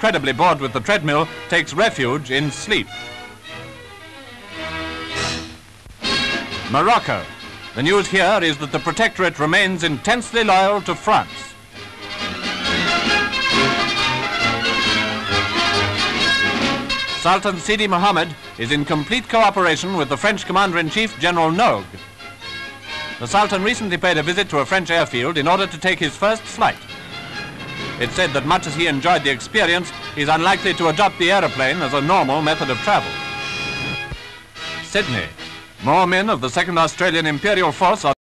incredibly bored with the treadmill, takes refuge in sleep. Morocco. The news here is that the Protectorate remains intensely loyal to France. Sultan Sidi Mohammed is in complete cooperation with the French Commander-in-Chief, General Nogues. The Sultan recently paid a visit to a French airfield in order to take his first flight. It's said that much as he enjoyed the experience, he's unlikely to adopt the aeroplane as a normal method of travel. Sydney. More men of the 2nd Australian Imperial Force are